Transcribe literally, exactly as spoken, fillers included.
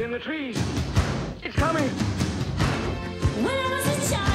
in the trees. It's coming. When I was a child.